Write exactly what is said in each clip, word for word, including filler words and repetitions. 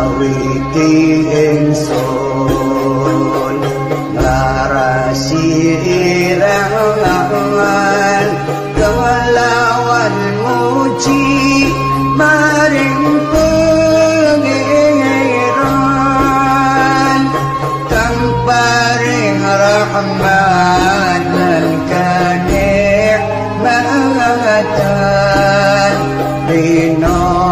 awiti ingsun ngarasi ilang lawan kawalawan muji maring pengiran kang paring rahmat lan kanikmatan maring pengiran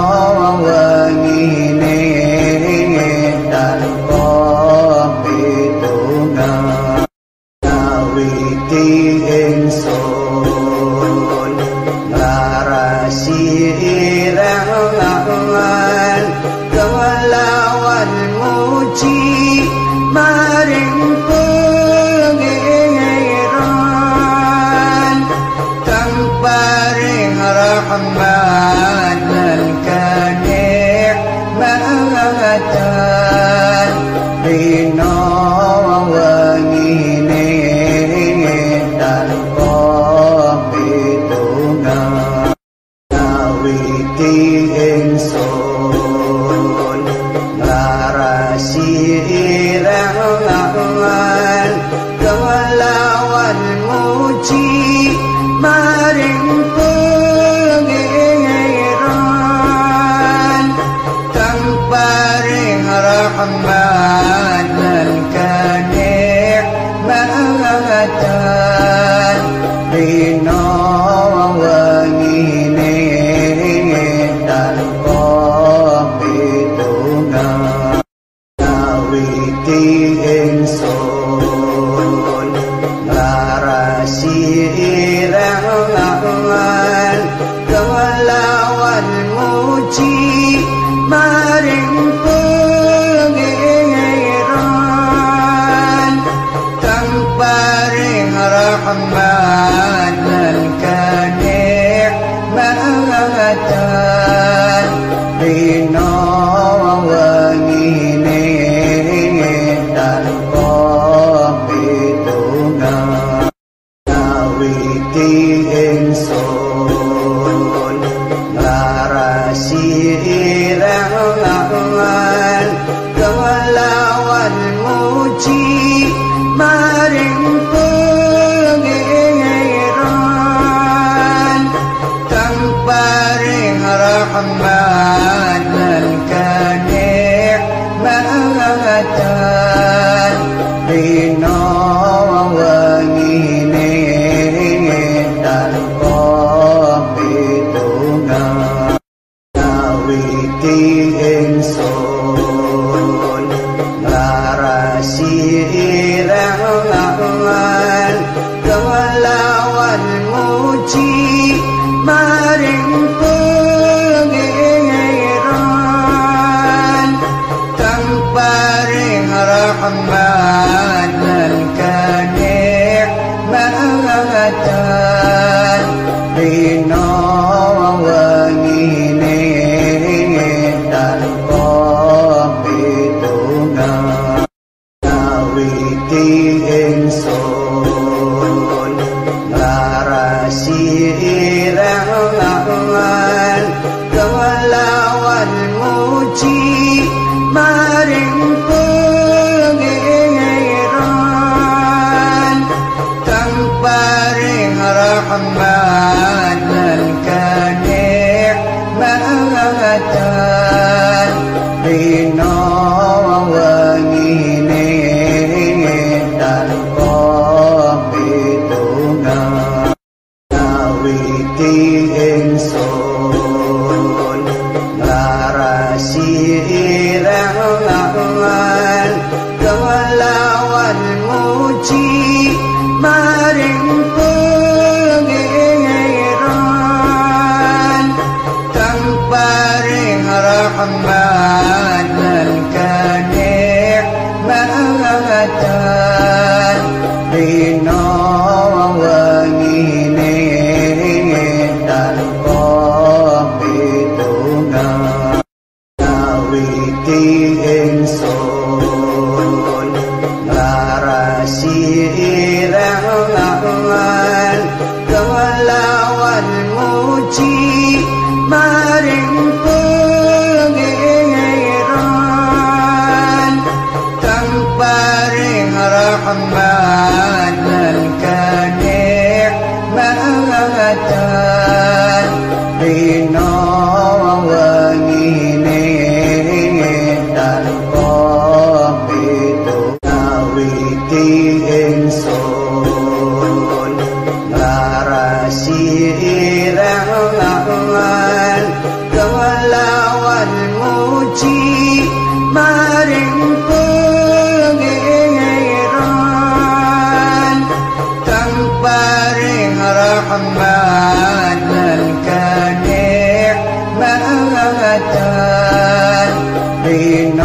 إِلَهُ أَحْوَانِ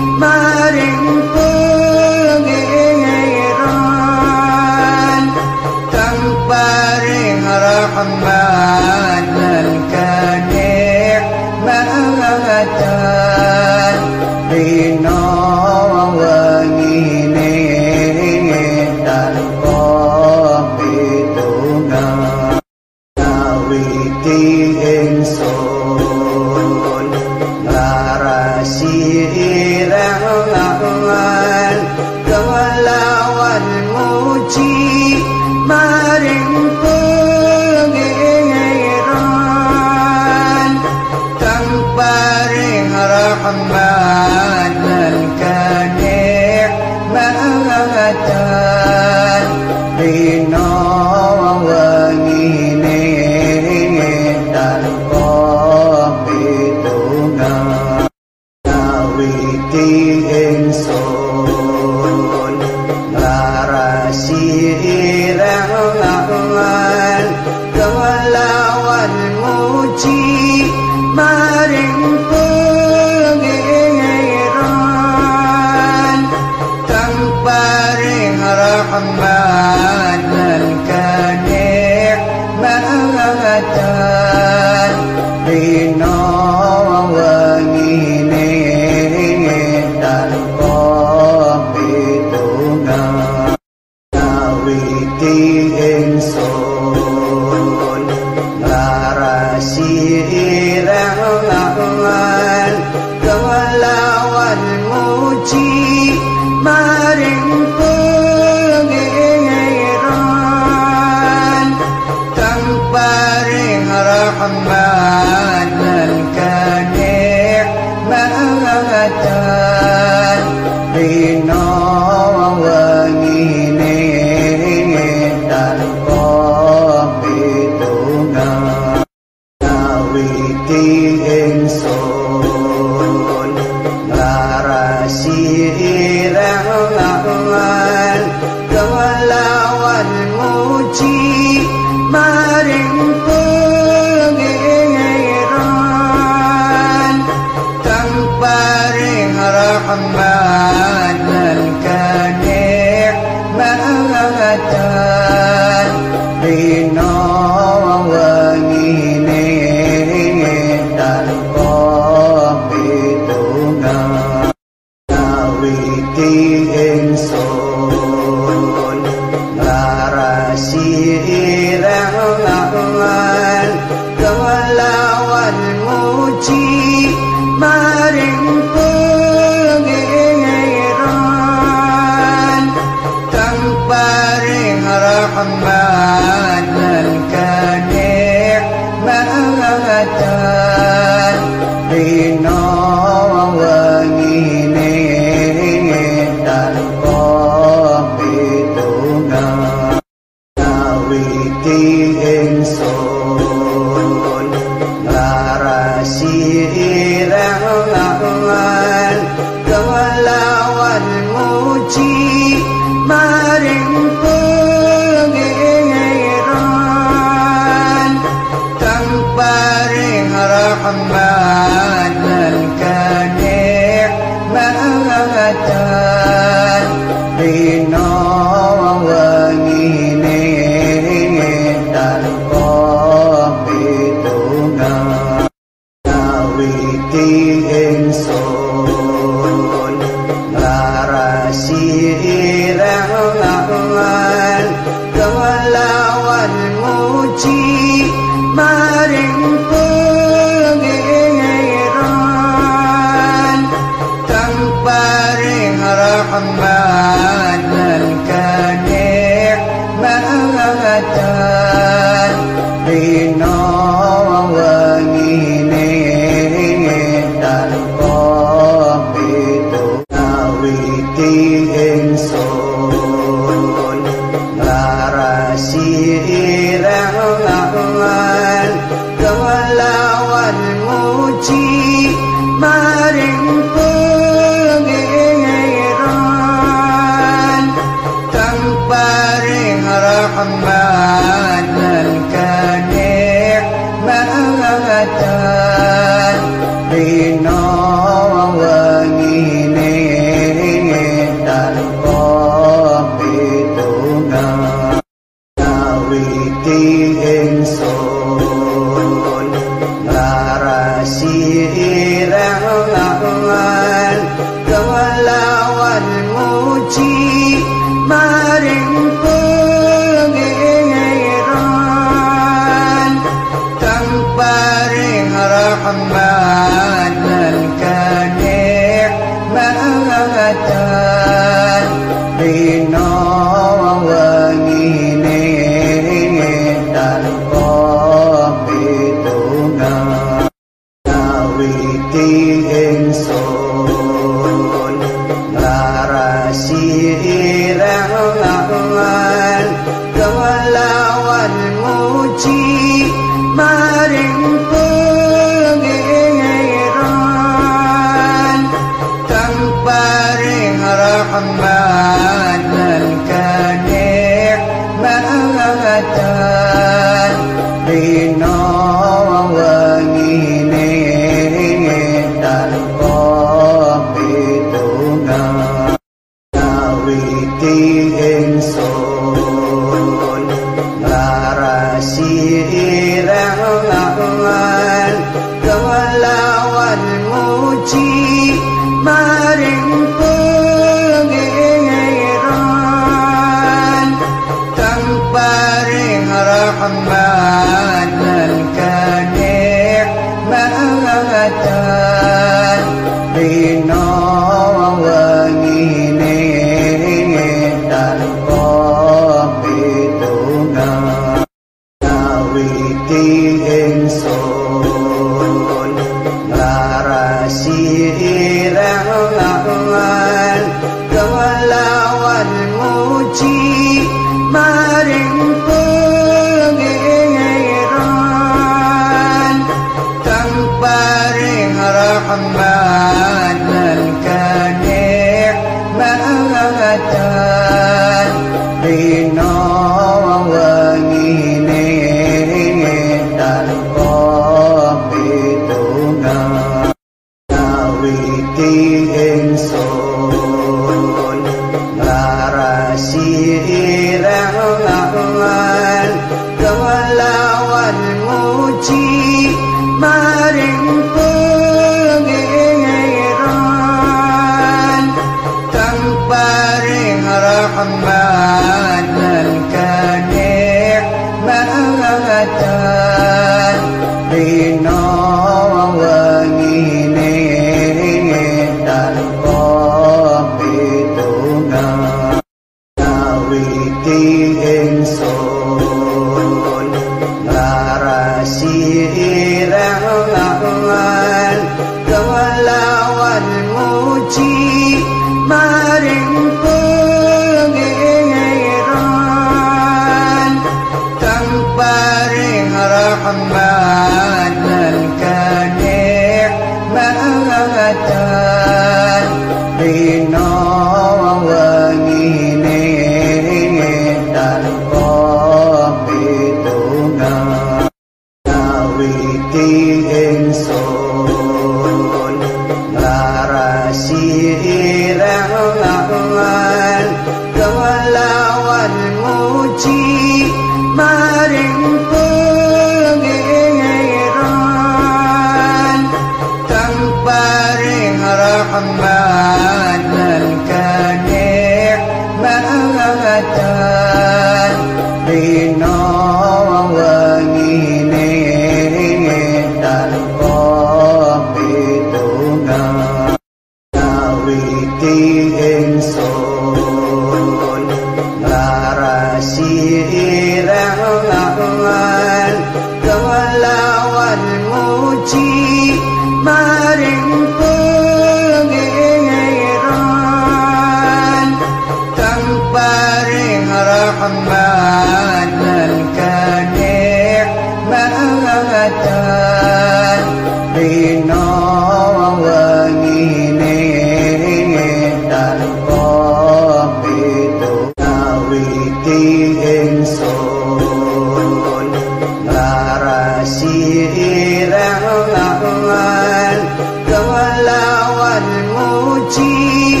See الجيران تولى والموجي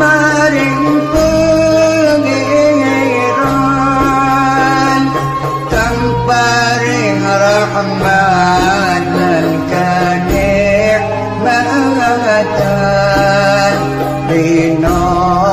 مارن فقيران تنبارن رحمة الكنيع ماتان بنواني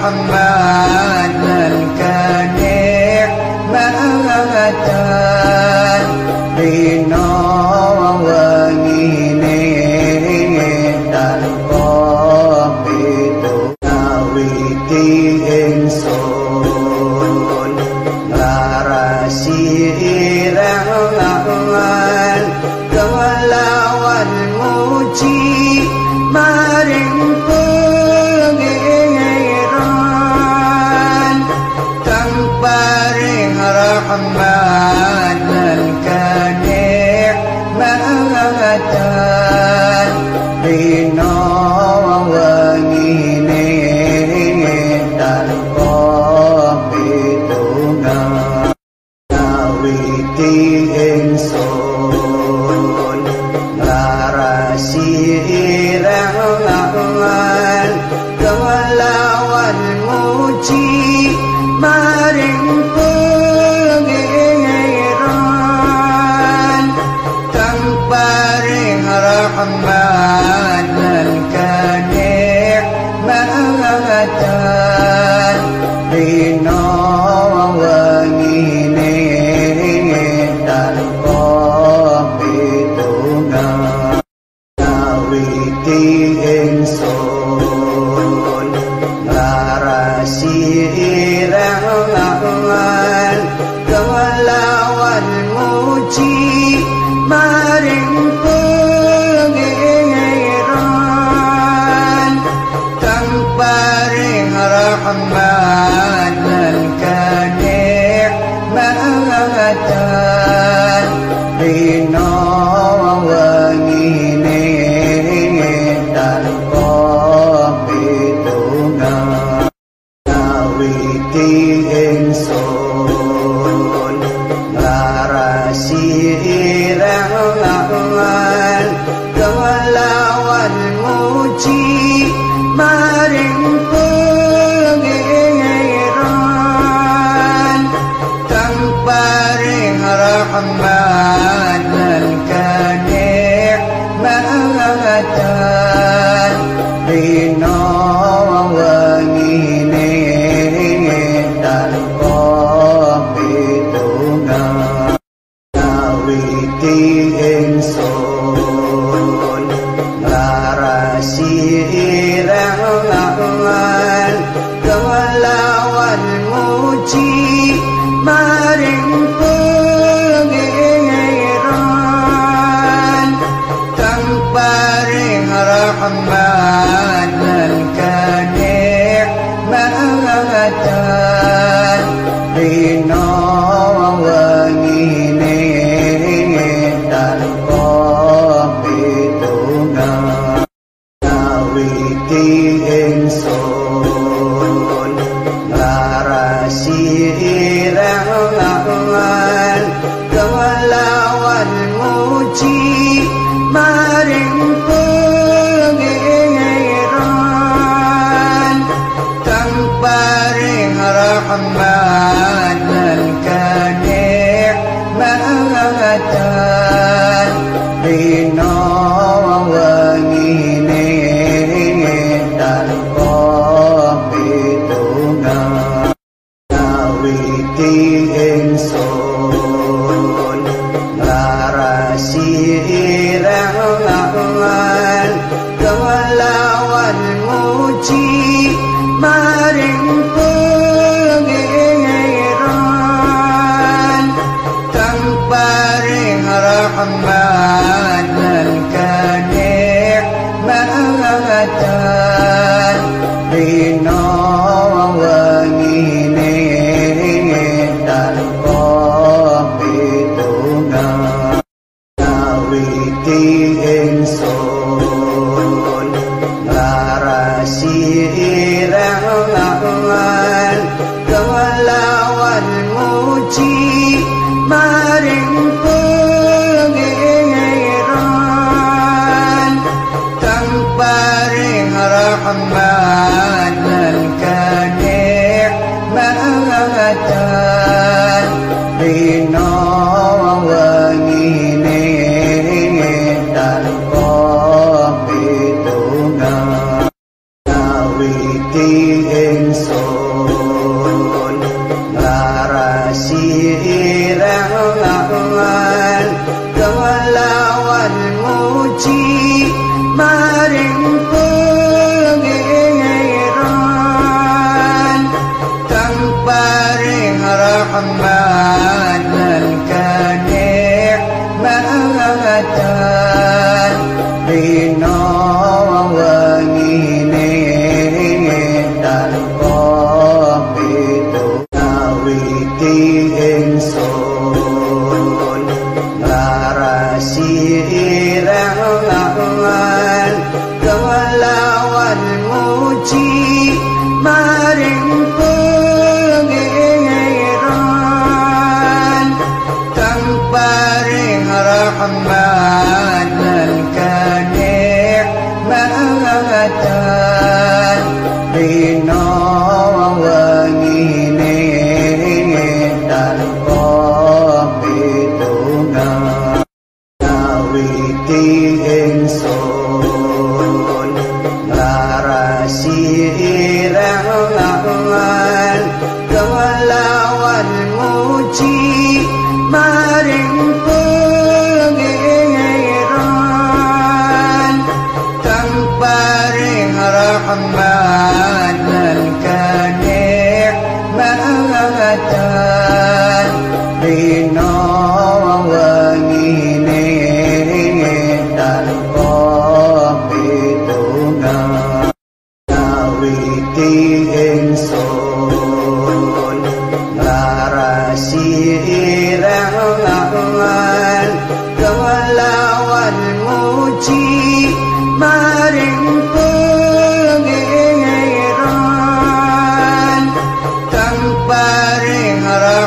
Muhammad al-Karim. الإنسان براسي إلى الأمان تولى والمجيء مارن كل إيران تنبرم رحمن الكنيع مهتان بنور Bye.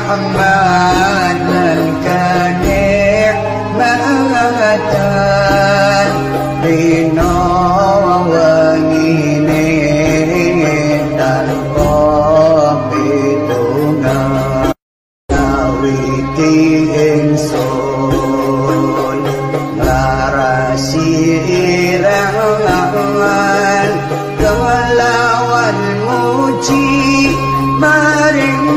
الرحمن الكريم مأتان بنوانين ترقبتنا ناويتي إنسون برسي الرحمن كملاوان muji maring Muhammad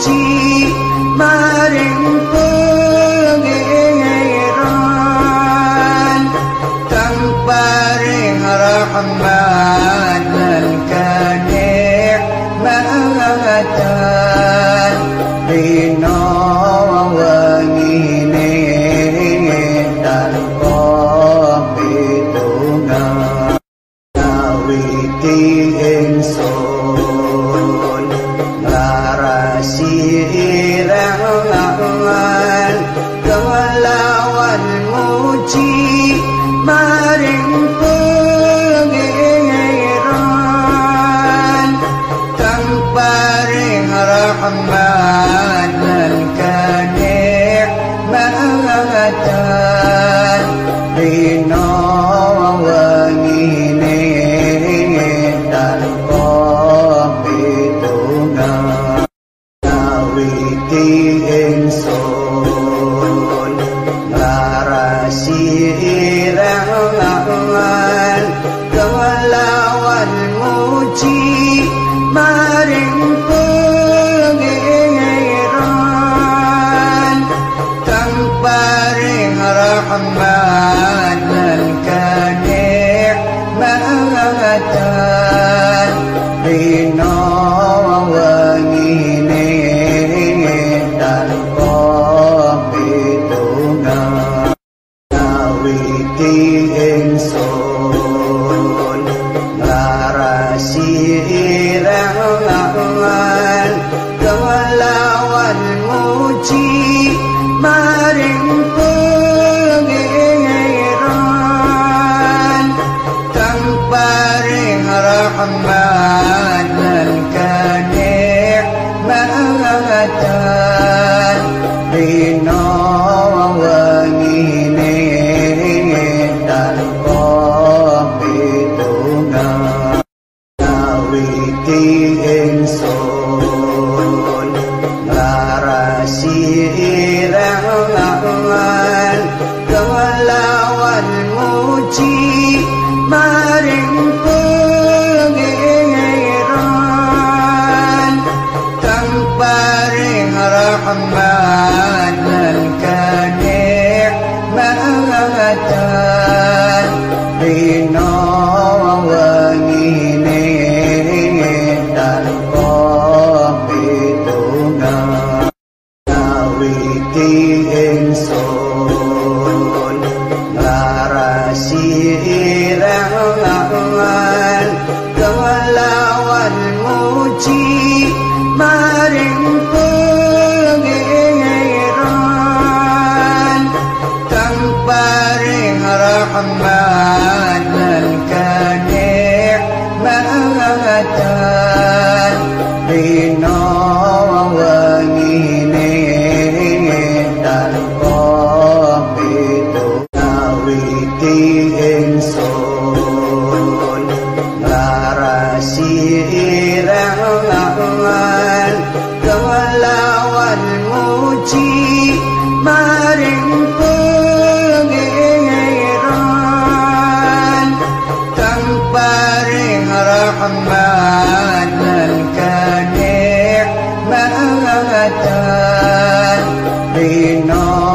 지 마른 pangeran kang paring rahmat lan kanikmatan rinawangin tanpa pitungan awiti ingsun Rahmat lan kanikmatan rinawangin tanpa pitungan awiti ingsun ngarasi ilangan kawalawan muji maring Rahmat lan kanikmatan rinawangin tanpa pitungan awiti ingsun ngarasi ilangan kawalawan muji maring Rahmat lan kanikmatan rinawangin tanpa pitungan awiti ingsun ngarasi ilangan kawalawan muji maring Rahmat lan kanikmatan rinawangin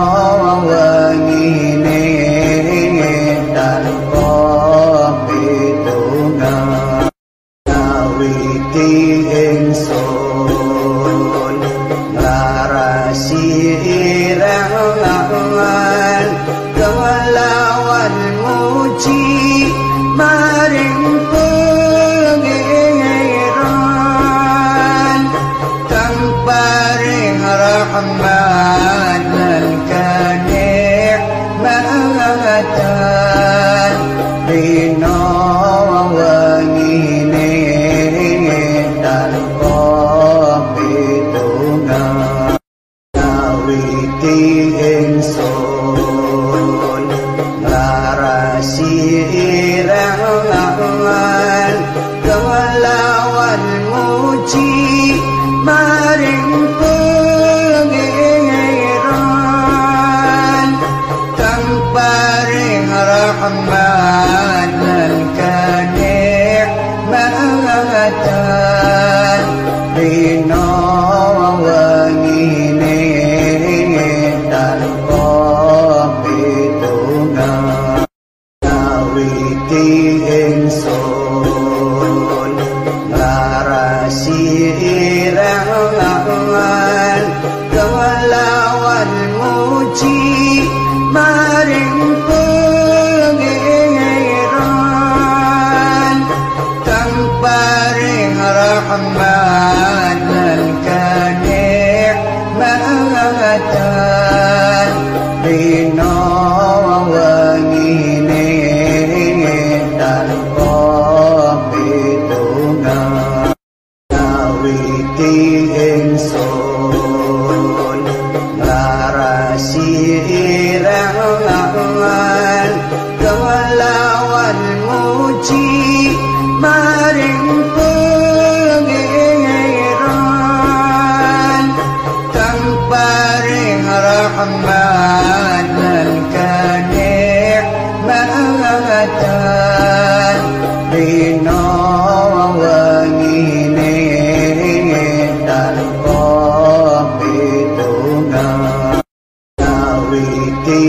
tanpa pitungan awiti ingsun ngarasi ilangan kawalawan muji maring Rahmat lan kanikmatan rinawangin tanpa pitungan awiti ingsun ngarasi ilangan kawalawan muji maring Rahmat lan kanikmatan rinawangin tanpa pitungan awiti ingsun ngarasi ilangan kawalawan muji maring Rahmat lan kanikmatan rinawangin tanpa pitungan awiti ingsun ngarasi ilangan kawalawan muji maring Rahmat lan kanikmatan rinawangin الرحمن الكريم ماتان بنوانين القوم دون ناويتي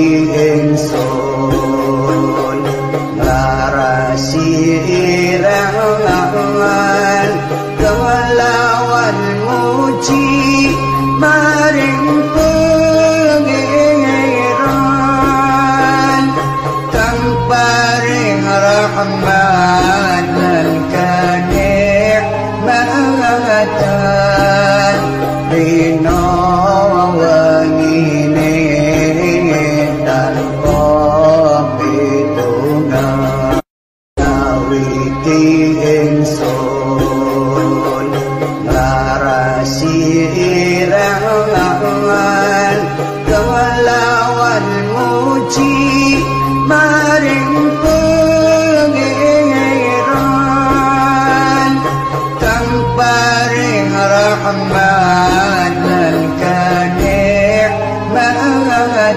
انسون براسي رحمن كولاوان موجي maring pangiran kang paring rahman al kanik maatan binawangin dalom bitungan nawiti insun larasi Rahman kawalawan muji maring pangiran kang paring rahman al kanik maatan binawangin dalom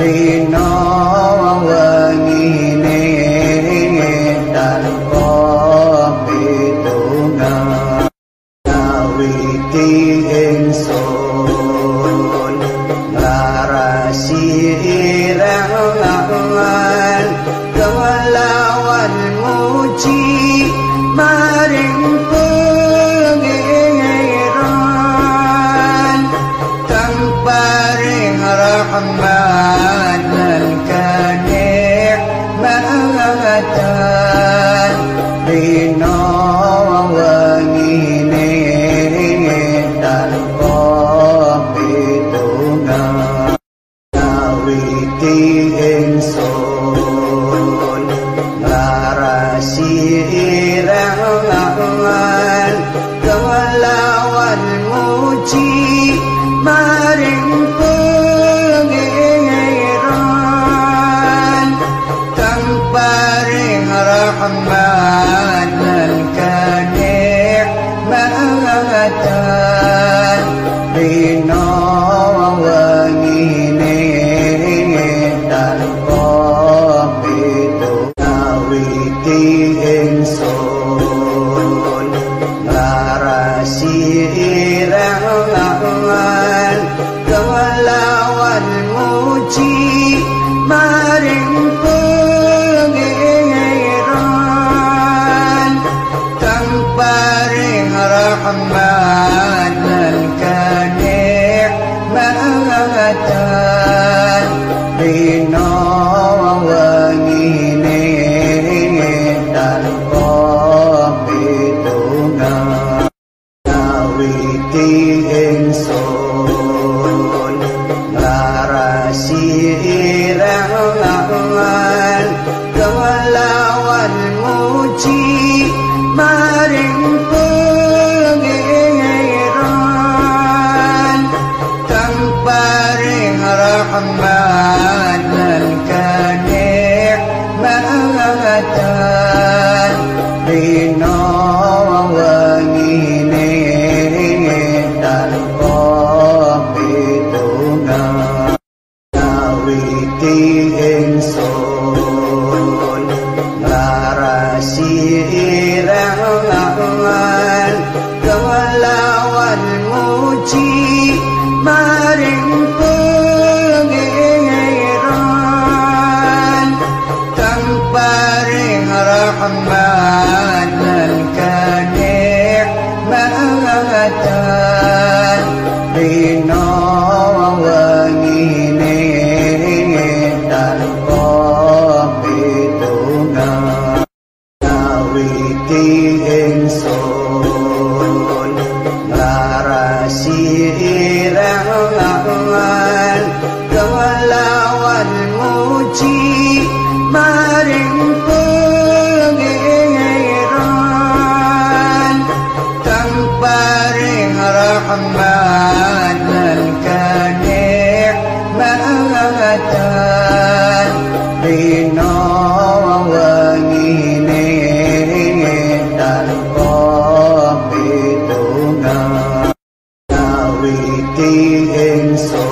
bitungan nawiti insun larasi rahman kawalawan muji maring pangiran kang paring rahman al kanik maatan binawangin nawiti insun larasi rahman kawalawan muji maring pangiran kang paring rahman al kanik maatan binawangin dalom bitungan nawiti insun larasi rahman kawalawan muji maring pangiran kang paring rahman al kanik maatan binawangin dalom bitungan nawiti insun larasi rahman kawalawan muji maring pangiran kang paring rahman al kanik maatan binawangin dalom bitungan nawiti insun larasi rahman kawalawan muji maring pangiran kang paring rahman al kanik maatan binawangin dalom bitungan nawiti insun larasi rahman kawalawan muji maring pangiran kang paring rahman al kanik maatan binawangin dalom bitungan nawiti insun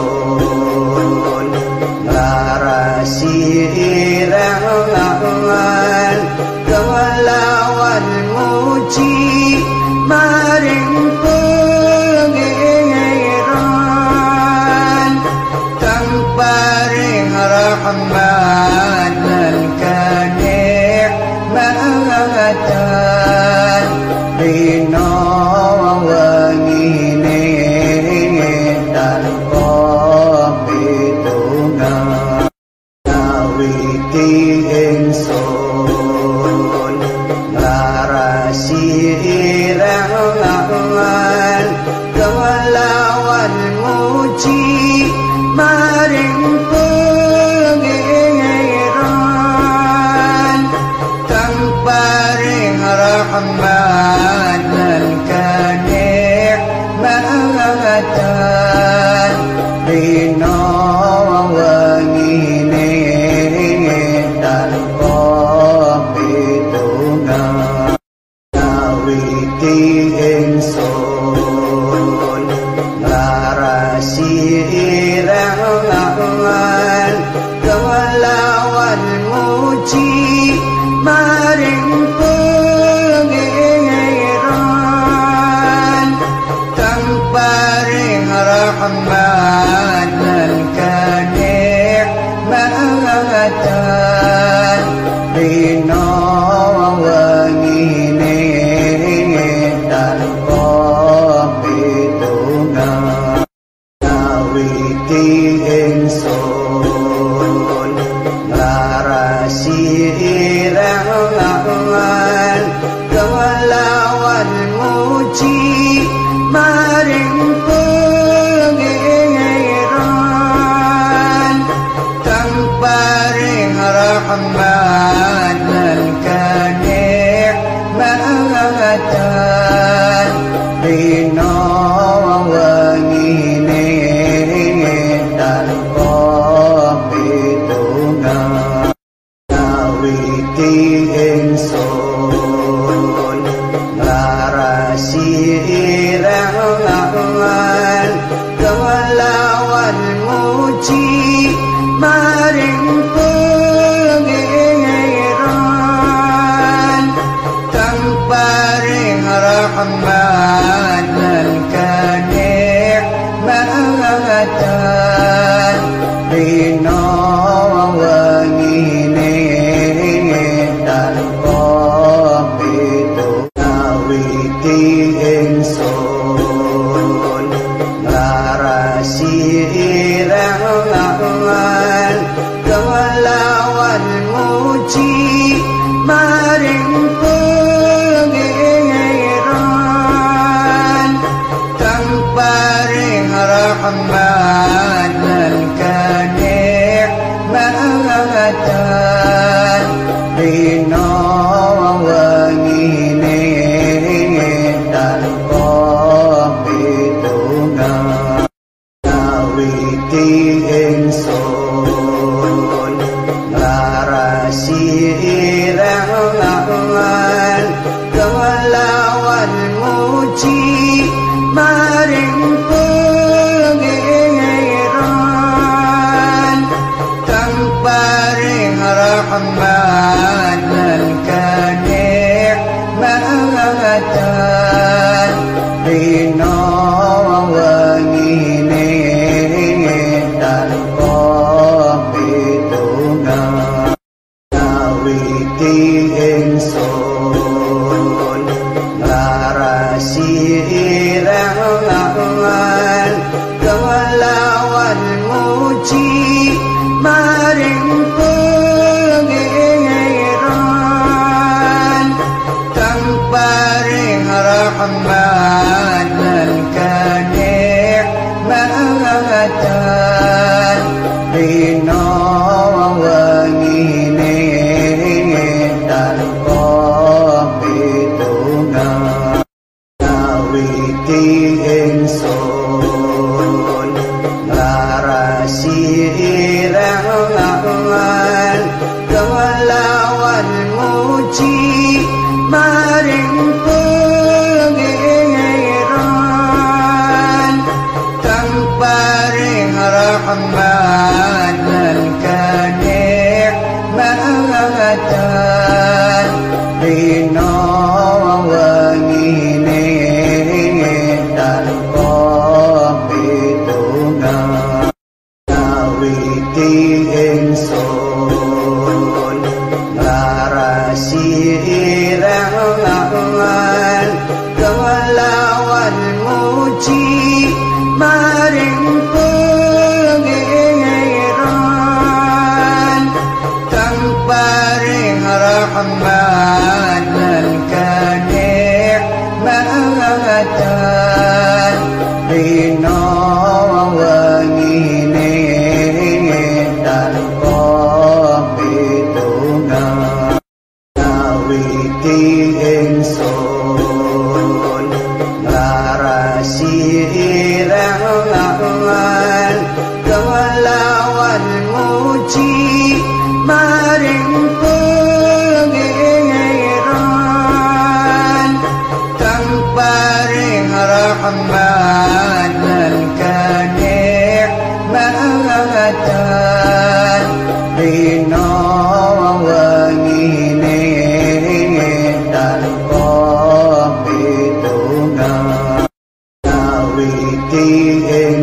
Terima kasih. الرحمن تولى والمجيب ما رمضان غيران تنبر رحمن لك نعمتان Thank you.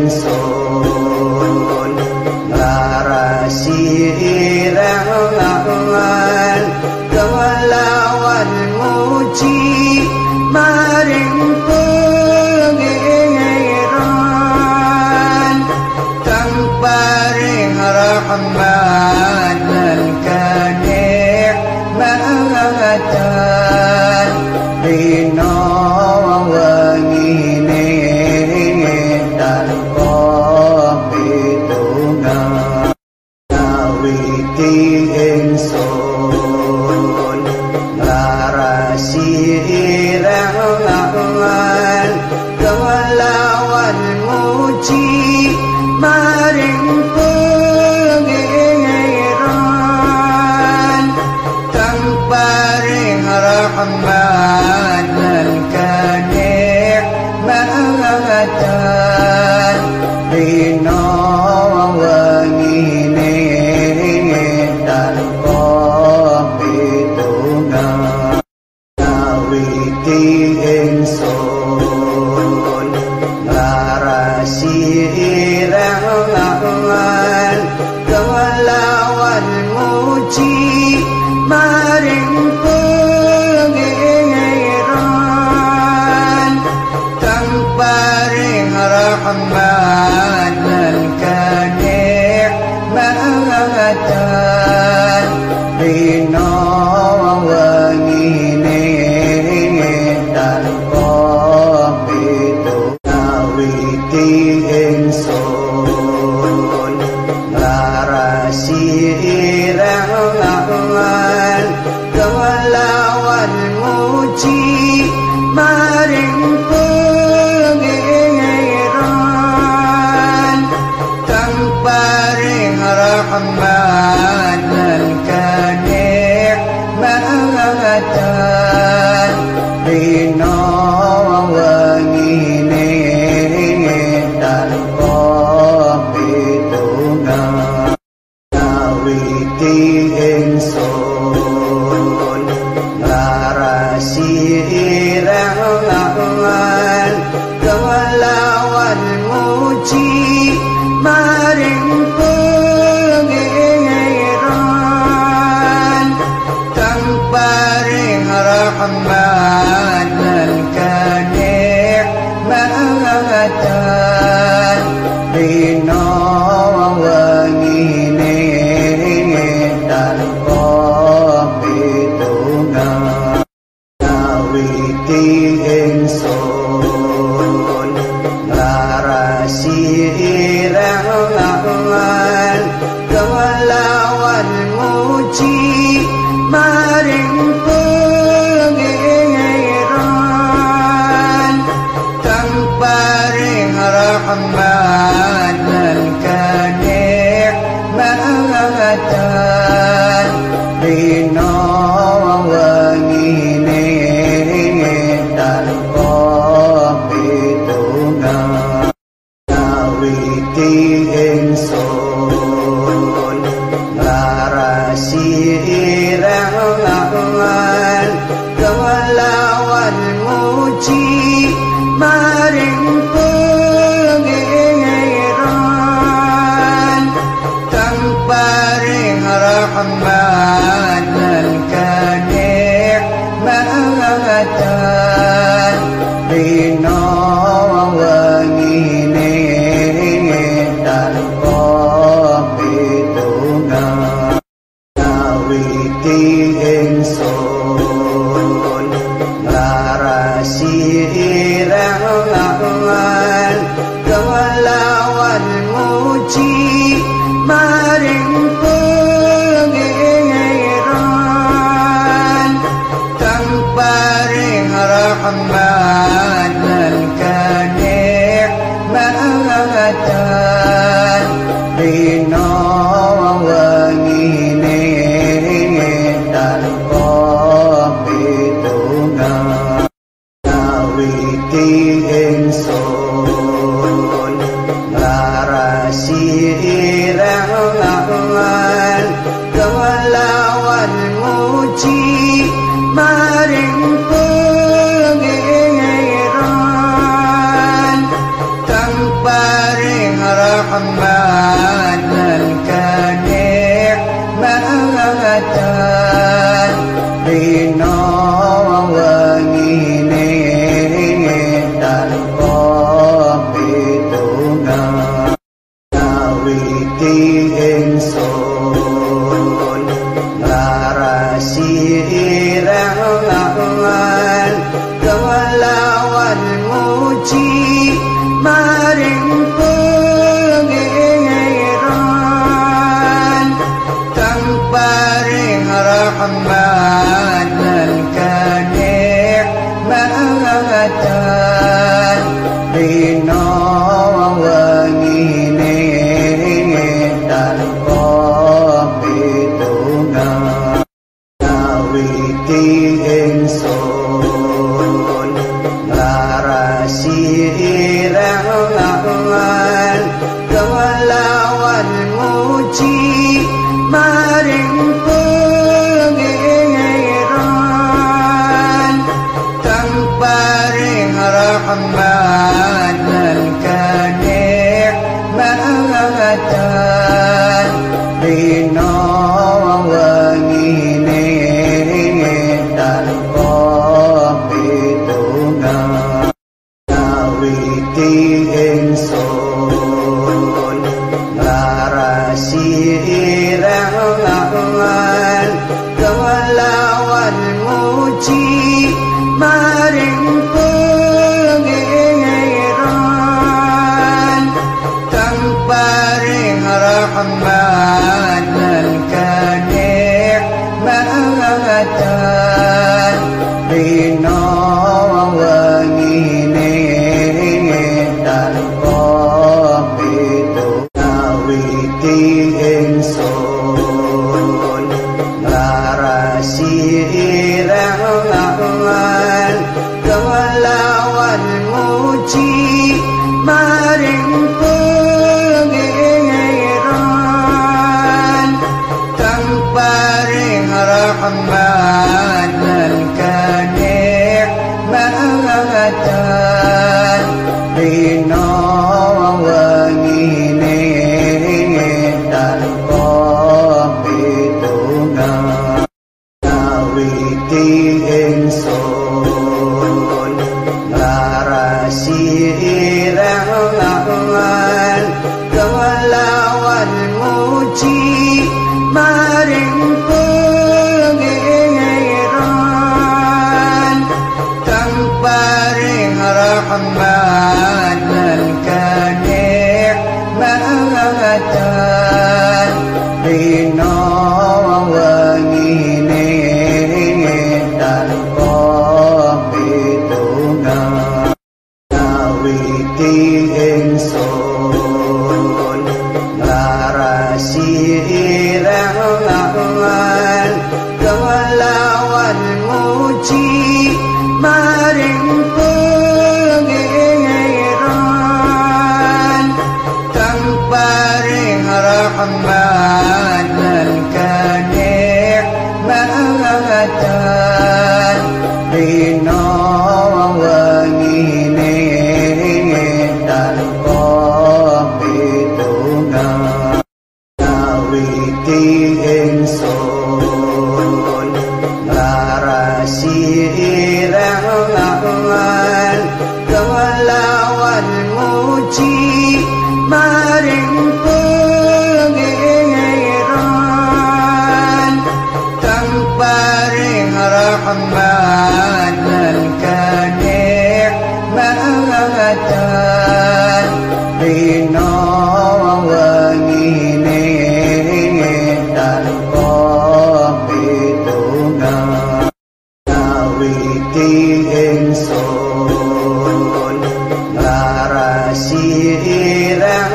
إذا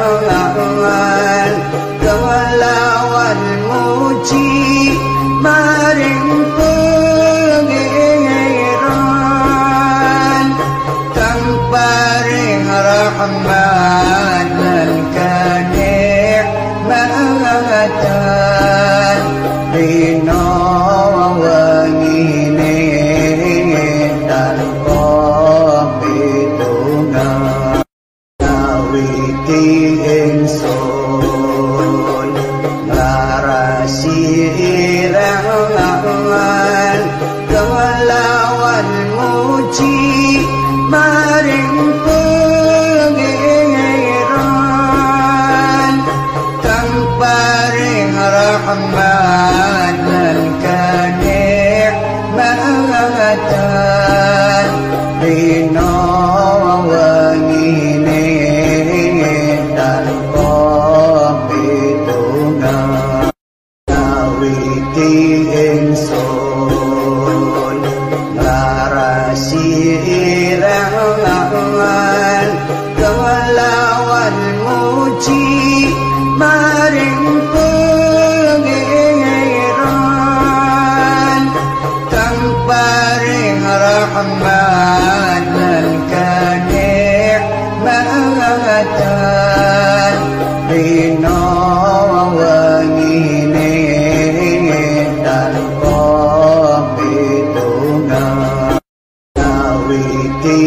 منك نعمتان بنواني تلقابتنا ناويتي إنسان براسي إيران كلاوان موجي maring pengiran kang paring rahmat lan kanikmatan binawangi tanpa pitungan nawiti ingsun larasi kawalawan muji maring pengiran kang paring rahmat lan kanikmatan binawangi tanpa pitungan nawiti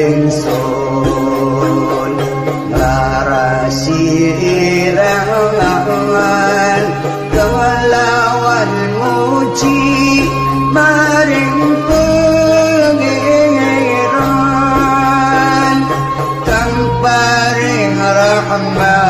ingsun sirangan kawalawan muji maring pengiran kang paring rahmat.